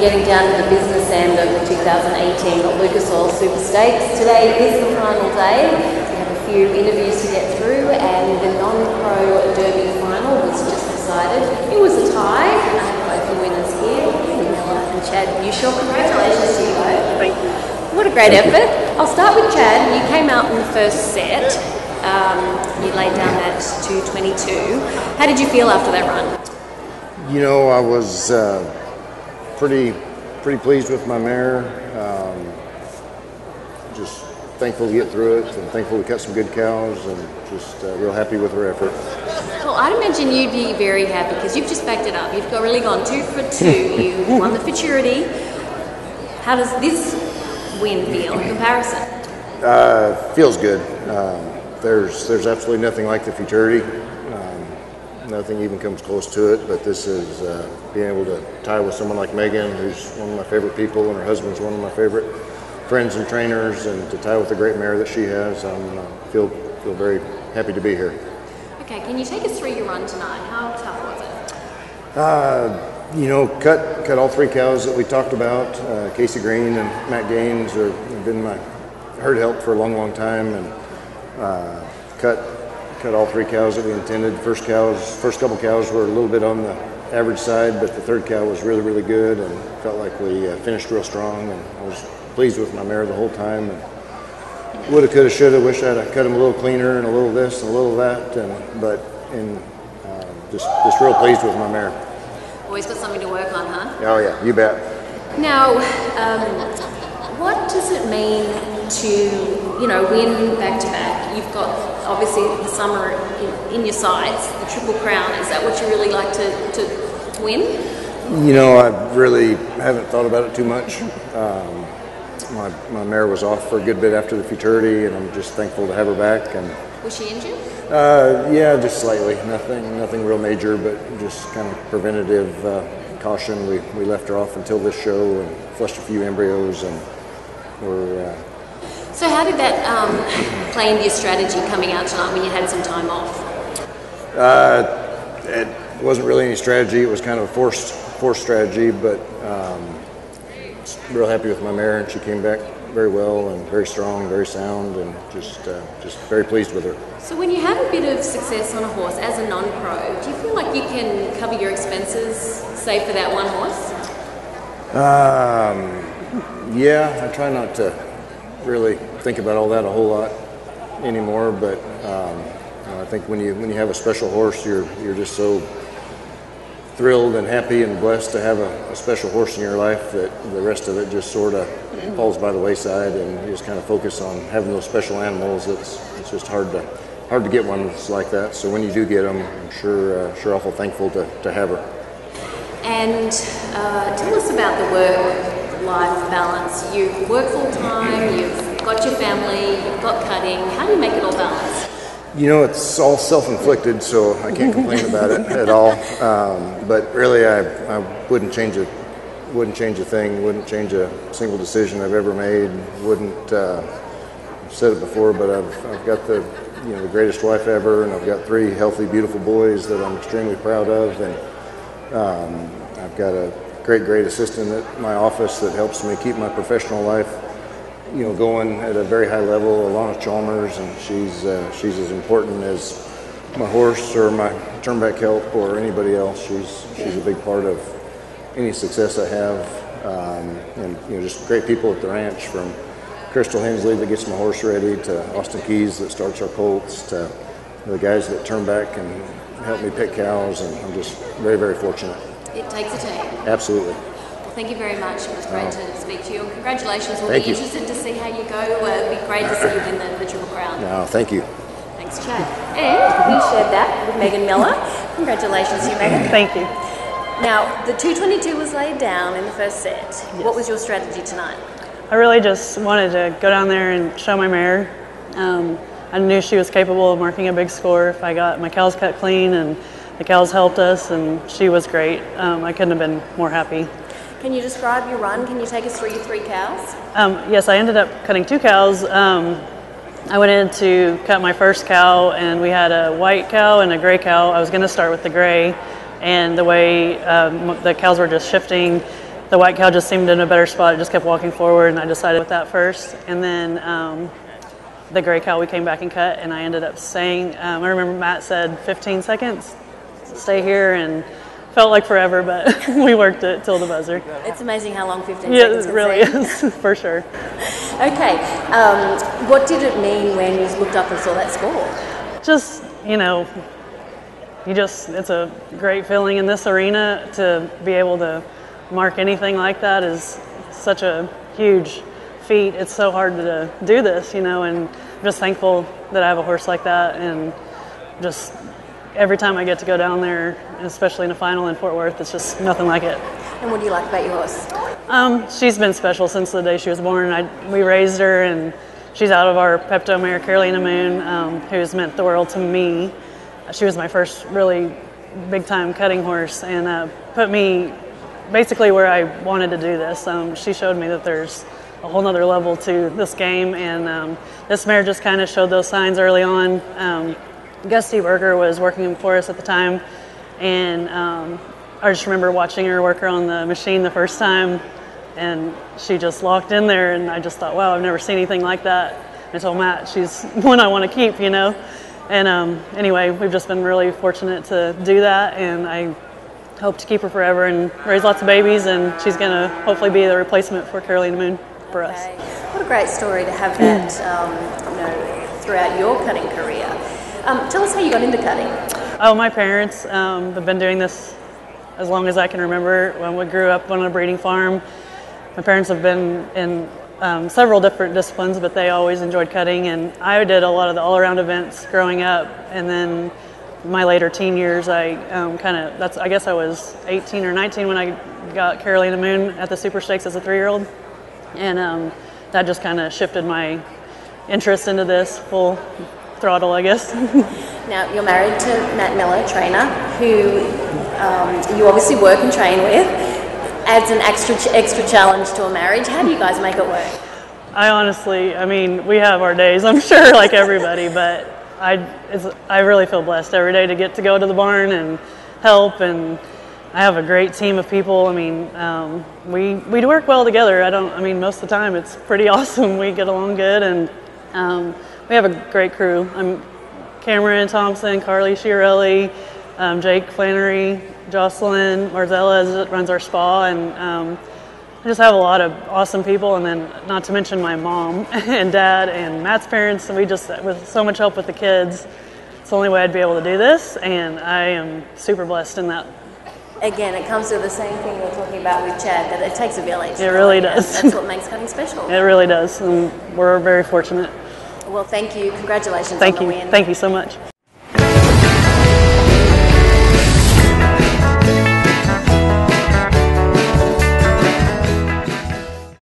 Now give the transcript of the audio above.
getting down to the business end of the 2018 Lucas Oil Super Stakes. Today is the final day. We have a few interviews to get through, and the non-pro derby final was just decided. It was a tie. I have both the winners here, Megan Miller and Chad Newshaw. Congratulations to you both. Thank you. What a great effort. I'll start with Chad. You came out in the first set. You laid down that 2:22. How did you feel after that run? You know, I was pretty pleased with my mare. Just thankful to get through it, and thankful we cut some good cows, and just real happy with her effort. Well, I'd imagine you'd be very happy because you've just backed it up. You've really gone 2 for 2. You won the Futurity. How does this win feel in comparison? Feels good. There's absolutely nothing like the Futurity. Nothing even comes close to it, but this is being able to tie with someone like Megan, who's one of my favorite people, and her husband's one of my favorite friends and trainers, and to tie with the great mare that she has. I feel very happy to be here. Okay, can you take us through your run tonight? How tough was it? You know, cut all three cows that we talked about. Casey Green and Matt Gaines have been my herd help for a long time, and cut all three cows that we intended. First couple cows were a little bit on the average side, but the third cow was really good, and felt like we finished real strong. And I was pleased with my mare the whole time. And woulda, coulda, shoulda. Wish I'd have cut him a little cleaner and a little this and a little that. But just real pleased with my mare. Always got something to work on, huh? Oh yeah, you bet. Now, what does it mean to win back to back? You've got, obviously, the summer in your sights, the Triple Crown. Is that what you really like to win? You know, I really haven't thought about it too much. My mare was off for a good bit after the Futurity, and I'm just thankful to have her back. And was she injured? Yeah, just slightly. Nothing real major, but just kind of preventative caution. We left her off until this show and flushed a few embryos, and we're. So how did that play into your strategy coming out tonight when you had some time off? It wasn't really any strategy. It was kind of a forced strategy, but real happy with my mare, and she came back very well and very strong, very sound, and just very pleased with her. So when you have a bit of success on a horse as a non-pro, do you feel like you can cover your expenses, save for that one horse? Yeah, I try not to really think about all that a whole lot anymore, but I think when you have a special horse, you're just so thrilled and happy and blessed to have a special horse in your life that the rest of it just sort of falls by the wayside, and you just kind of focus on having those special animals. It's just hard to get ones like that. So when you do get them, I'm sure awful thankful to have her. And tell us about the work-life balance. You work full-time, you've got your family, you've got cutting. How do you make it all balance? You know, it's all self-inflicted, so I can't complain about it at all. But really, I wouldn't change a single decision I've ever made. I've said it before, but I've got the greatest wife ever, and I've got three healthy, beautiful boys that I'm extremely proud of, and I've got a great assistant at my office that helps me keep my professional life, going at a very high level. Alana Chalmers, and she's as important as my horse or my turnback help or anybody else. She's a big part of any success I have, and just great people at the ranch, from Crystal Hensley that gets my horse ready, to Austin Keys that starts our colts, to the guys that turn back and help me pick cows, and I'm just very fortunate. It takes a team. Absolutely. Well, thank you very much. It was great to speak to you, and congratulations. We'll be interested to see how you go. It'd be great to see you in the Triple Crown. No, thank you. Thanks, Chad. And we shared that with Megan Miller. Congratulations to you, Megan. Thank you. Now, the 2:22 was laid down in the first set. Yes. What was your strategy tonight? I really just wanted to go down there and show my mare. I knew she was capable of marking a big score if I got my cows cut clean, and the cows helped us, and she was great. I couldn't have been more happy. Can you describe your run? Can you take us through your three cows? Yes, I ended up cutting two cows. I went in to cut my first cow, and we had a white cow and a gray cow. I was going to start with the gray, and the way the cows were just shifting, the white cow just seemed in a better spot. It just kept walking forward, and I decided with that first. And then the gray cow, we came back and cut, and I ended up staying. I remember Matt said 15 seconds, stay here, and felt like forever, but we worked it till the buzzer. It's amazing how long 15 seconds can really seem. Is, for sure. Okay, what did it mean when you looked up and saw that score? Just, you know, it's a great feeling in this arena to be able to mark anything like that is such a huge feat. It's so hard to do this, you know, and I'm just thankful that I have a horse like that, and just every time I get to go down there, especially in a final in Fort Worth, it's just nothing like it. And what do you like about your horse? She's been special since the day she was born. We raised her, and she's out of our Pepto mare, Carolena Moon, who's meant the world to me. She was my first really big-time cutting horse, and put me basically where I wanted to do this. She showed me that there's a whole nother level to this game, and this mare just kind of showed those signs early on. Gusty Berger was working for us at the time, and I just remember watching her work her on the machine the first time, and she just locked in there, and I just thought, wow, I've never seen anything like that. And I told Matt, she's one I want to keep, you know. And anyway, we've just been really fortunate to do that, and I hope to keep her forever and raise lots of babies, and she's going to hopefully be the replacement for Carolina Moon for us. What a great story to have that you know, throughout your cutting career. Tell us how you got into cutting. Oh, my parents have been doing this as long as I can remember. When we grew up on a breeding farm, my parents have been in several different disciplines, but they always enjoyed cutting, and I did a lot of the all-around events growing up, and then my later teen years, I I guess I was 18 or 19 when I got Carolina Moon at the Super Stakes as a 3-year-old, and that just kind of shifted my interest into this full throttle, I guess. Now, you're married to Matt Miller, trainer, who you obviously work and train with. Adds an extra challenge to a marriage. How do you guys make it work? I mean, we have our days, I'm sure, like everybody, but I really feel blessed every day to get to go to the barn and help, and I have a great team of people. I mean, we work well together. Most of the time it's pretty awesome. We get along good, and we have a great crew. I'm Cameron Thompson, Carly Chiarelli, Jake Flannery, Jocelyn Marzella runs our spa, and I just have a lot of awesome people, and then not to mention my mom and dad and Matt's parents, and with so much help with the kids, it's the only way I'd be able to do this, and I am super blessed in that. Again, it comes to the same thing we were talking about with Chad, that it takes a village. It really does. That's what makes cutting special. It really does, and we're very fortunate. Well, thank you. Congratulations on the win. Thank you so much.